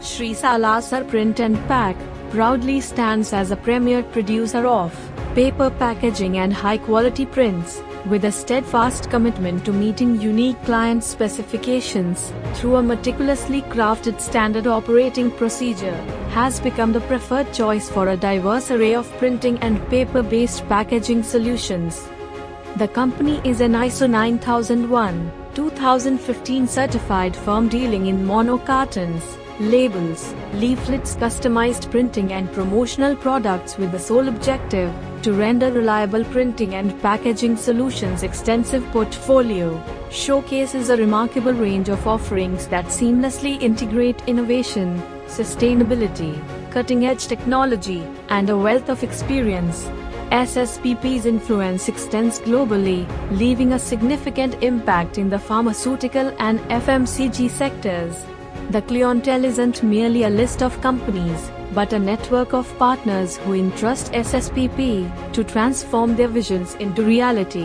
Shree Salasar Print and Pack proudly stands as a premier producer of paper packaging and high-quality prints, with a steadfast commitment to meeting unique client specifications through a meticulously crafted standard operating procedure, has become the preferred choice for a diverse array of printing and paper-based packaging solutions. The company is an ISO 9001:2015 certified firm dealing in monocartons, labels, leaflets, customized printing and promotional products, with the sole objective to render reliable printing and packaging solutions. Extensive portfolio showcases a remarkable range of offerings that seamlessly integrate innovation, sustainability, cutting-edge technology, and a wealth of experience. SSPP's influence extends globally, leaving a significant impact in the pharmaceutical and FMCG sectors. The clientele isn't merely a list of companies, but a network of partners who entrust SSPP to transform their visions into reality.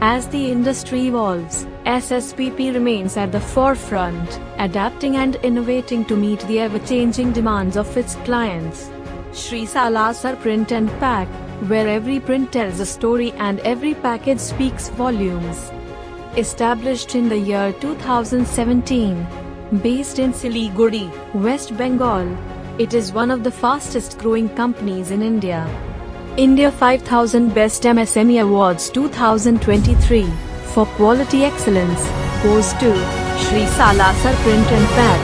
As the industry evolves, SSPP remains at the forefront, adapting and innovating to meet the ever-changing demands of its clients. Shree Salasar Print and Pack, where every print tells a story and every package speaks volumes. Established in the year 2017, based in Siliguri, West Bengal, it is one of the fastest growing companies in India. India 5000 Best MSME Awards 2023 for Quality Excellence goes to Shree Salasar Print and Pack.